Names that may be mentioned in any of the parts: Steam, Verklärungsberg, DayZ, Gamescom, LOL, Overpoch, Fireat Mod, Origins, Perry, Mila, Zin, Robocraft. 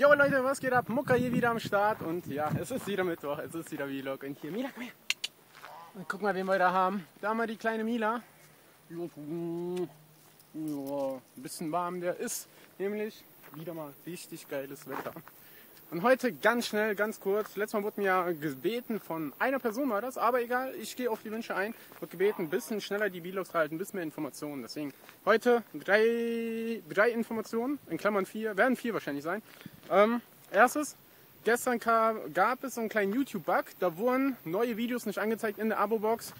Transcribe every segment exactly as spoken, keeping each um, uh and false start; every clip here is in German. Jo Leute, was geht ab? Mucka hier wieder am Start und ja, es ist wieder Mittwoch, es ist wieder Vlog und hier, Mila, komm her! Und guck mal, wen wir da haben. Da haben wir die kleine Mila. Ja, ein bisschen warm, der ist nämlich wieder mal richtig geiles Wetter. Und heute ganz schnell, ganz kurz, letztes Mal wurde mir gebeten von einer Person war das, aber egal, ich gehe auf die Wünsche ein, wurde gebeten, ein bisschen schneller die Vlogs halten, ein bisschen mehr Informationen. Deswegen heute drei, drei Informationen, in Klammern vier, werden vier wahrscheinlich sein. Ähm, erstes, gestern kam, gab es so einen kleinen YouTube-Bug, da wurden neue Videos nicht angezeigt in der Abo-Box.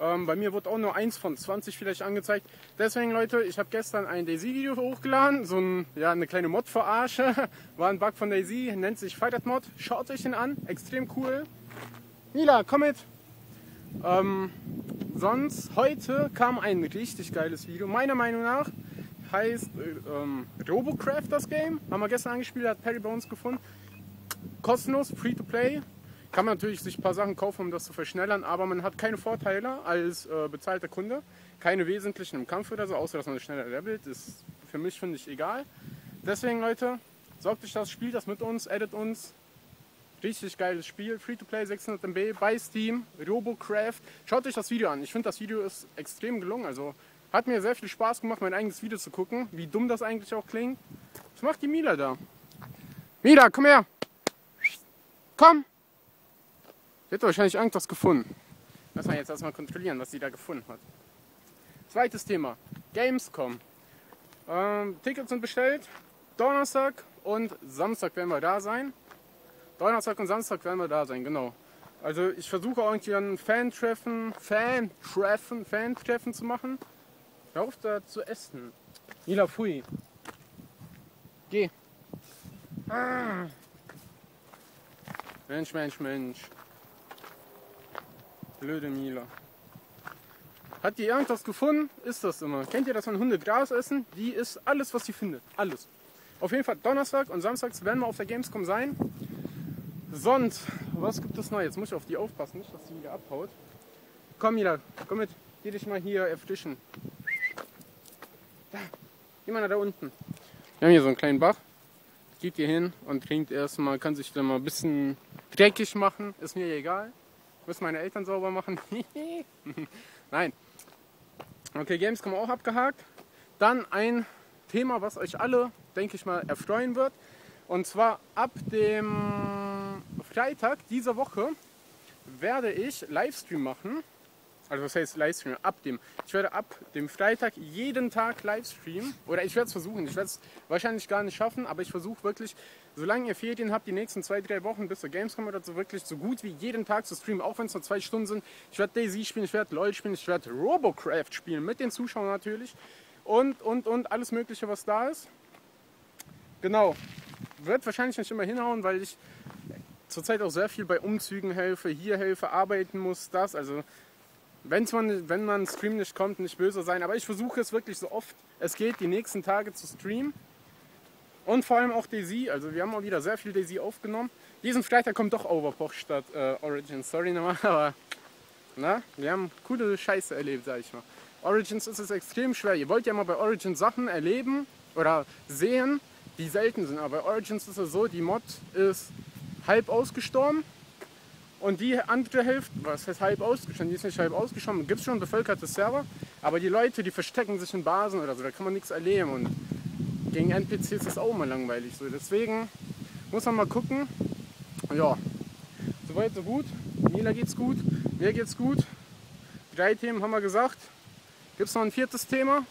Ähm, bei mir wurde auch nur eins von zwanzig vielleicht angezeigt. Deswegen Leute, ich habe gestern ein DayZ-Video hochgeladen, so ein, ja, eine kleine Mod-Verarsche, war ein Bug von DayZ, nennt sich Fireat Mod, schaut euch den an, extrem cool. Mila, komm mit! Ähm, sonst, heute kam ein richtig geiles Video, meiner Meinung nach, heißt ähm, Robocraft das Game, haben wir gestern angespielt, hat Perry bei uns gefunden, kostenlos, free to play. Kann man natürlich sich ein paar Sachen kaufen, um das zu verschnellern, aber man hat keine Vorteile als äh, bezahlter Kunde, keine wesentlichen im Kampf oder so, außer dass man schneller levelt, ist für mich, finde ich, egal. Deswegen Leute, sorgt euch das, spielt das mit uns, addet uns, richtig geiles Spiel, Free-to-Play, sechshundert Megabyte bei Steam, Robocraft, schaut euch das Video an, ich finde das Video ist extrem gelungen, also hat mir sehr viel Spaß gemacht, mein eigenes Video zu gucken, wie dumm das eigentlich auch klingt. Was macht die Mila da? Mila, komm her! Komm! Sie hat wahrscheinlich irgendwas gefunden. Lass mal jetzt erstmal kontrollieren, was sie da gefunden hat. Zweites Thema, Gamescom. Ähm, Tickets sind bestellt. Donnerstag und Samstag werden wir da sein. Donnerstag und Samstag werden wir da sein, genau. Also ich versuche irgendwie ein Fan-Treffen, Fan-Treffen, Fan-Treffen zu machen. Hör auf da zu essen. Mila, pfui. Geh. Ah. Mensch, Mensch, Mensch. Blöde Mila. Hat die irgendwas gefunden? Ist das immer. Kennt ihr das, wenn Hunde Gras essen? Die isst alles, was sie findet. Alles. Auf jeden Fall Donnerstag und Samstags werden wir auf der Gamescom sein. Sonst, was gibt es noch? Jetzt muss ich auf die aufpassen, nicht, dass die wieder abhaut. Komm Mila, komm mit. Geh dich mal hier erfrischen. Da. Geh mal da unten. Wir haben hier so einen kleinen Bach. Geht hier hin und trinkt erstmal, kann sich dann mal ein bisschen dreckig machen. Ist mir egal. Müssen meine Eltern sauber machen. Nein. Okay, Gamescom auch abgehakt. Dann ein Thema, was euch alle, denke ich mal, erfreuen wird. Und zwar ab dem Freitag dieser Woche werde ich Livestream machen. Also was heißt Livestream? Ab dem. Ich werde ab dem Freitag jeden Tag Livestream. Oder ich werde es versuchen. Ich werde es wahrscheinlich gar nicht schaffen, aber ich versuche wirklich, solange ihr Ferien habt, die nächsten zwei, drei Wochen bis zur Gamescom oder so, wirklich so gut wie jeden Tag zu streamen, auch wenn es nur zwei Stunden sind. Ich werde DayZ spielen, ich werde LOL spielen, ich werde Robocraft spielen, mit den Zuschauern natürlich. Und, und, und, alles Mögliche, was da ist. Genau. Wird wahrscheinlich nicht immer hinhauen, weil ich zurzeit auch sehr viel bei Umzügen helfe, hier helfe, arbeiten muss, das, also... Wenn's man, wenn man Stream nicht kommt, nicht böse sein, aber ich versuche es wirklich so oft es geht, die nächsten Tage zu streamen. Und vor allem auch DayZ, also wir haben auch wieder sehr viel DayZ aufgenommen. Diesen Freitag kommt doch Overpoch statt äh, Origins, sorry nochmal, aber na, wir haben coole Scheiße erlebt, sag ich mal. Origins ist es extrem schwer, ihr wollt ja mal bei Origins Sachen erleben oder sehen, die selten sind, aber bei Origins ist es so, die Mod ist halb ausgestorben. Und die andere Hälfte, was heißt halb ausgestorben, die ist nicht halb ausgestorben, gibt es schon bevölkerte Server, aber die Leute, die verstecken sich in Basen oder so, da kann man nichts erleben und gegen N P Cs ist das auch mal langweilig so, deswegen muss man mal gucken, ja, soweit so gut, Mila geht's gut, mir geht's gut, drei Themen haben wir gesagt, gibt's noch ein viertes Thema?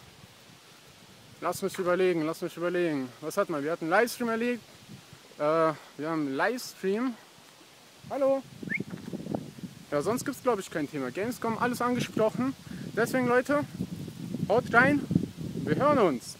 Lass mich überlegen, lass mich überlegen, was hatten wir, wir hatten einen Livestream erlebt, äh, wir haben einen Livestream, hallo! Ja, sonst gibt es glaube ich kein Thema. Gamescom, alles angesprochen. Deswegen Leute, haut rein, wir hören uns!